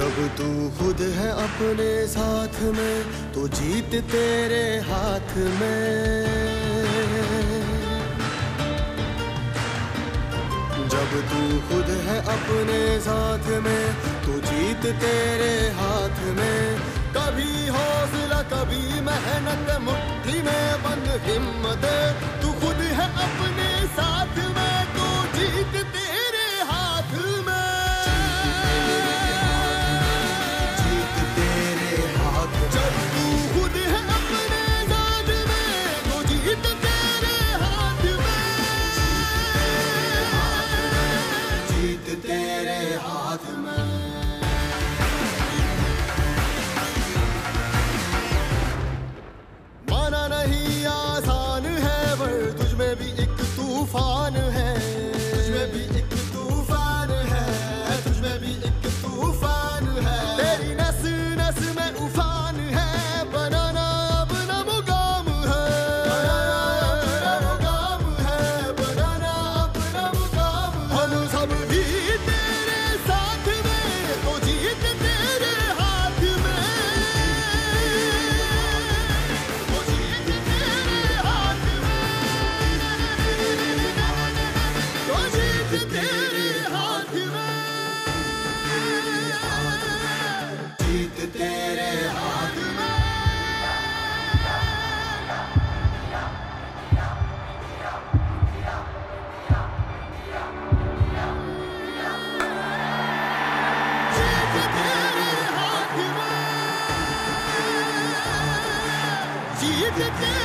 जब तू खुद है अपने साथ में तो जीत तेरे हाथ में। जब तू खुद है अपने साथ में तो जीत तेरे हाथ में। कभी हौसला कभी मेहनत मुट्ठी में बंद हिम्मत। तू खुद है अपने साथ में तो जीत तेरे हाथ में। Let's go.